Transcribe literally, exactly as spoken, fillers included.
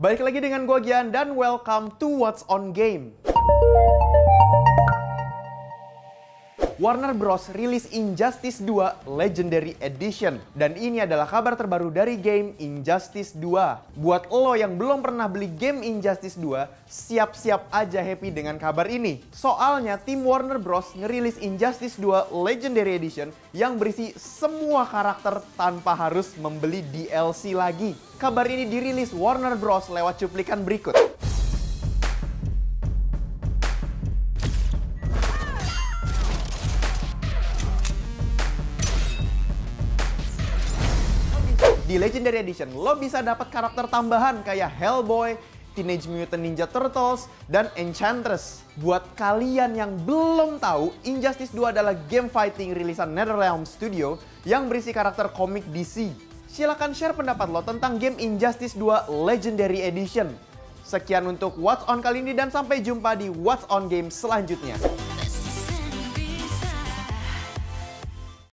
Balik lagi dengan gue Gian dan welcome to What's On Game. Warner Bros. Rilis Injustice two Legendary Edition. Dan ini adalah kabar terbaru dari game Injustice two. Buat lo yang belum pernah beli game Injustice two, siap-siap aja happy dengan kabar ini. Soalnya tim Warner Bros. Ngerilis Injustice two Legendary Edition yang berisi semua karakter tanpa harus membeli D L C lagi. Kabar ini dirilis Warner Bros. Lewat cuplikan berikut. Di Legendary Edition, lo bisa dapat karakter tambahan kayak Hellboy, Teenage Mutant Ninja Turtles, dan Enchantress. Buat kalian yang belum tahu, Injustice two adalah game fighting rilisan NetherRealm Studio yang berisi karakter komik D C. Silahkan share pendapat lo tentang game Injustice two Legendary Edition. Sekian untuk What's On kali ini dan sampai jumpa di What's On Game selanjutnya.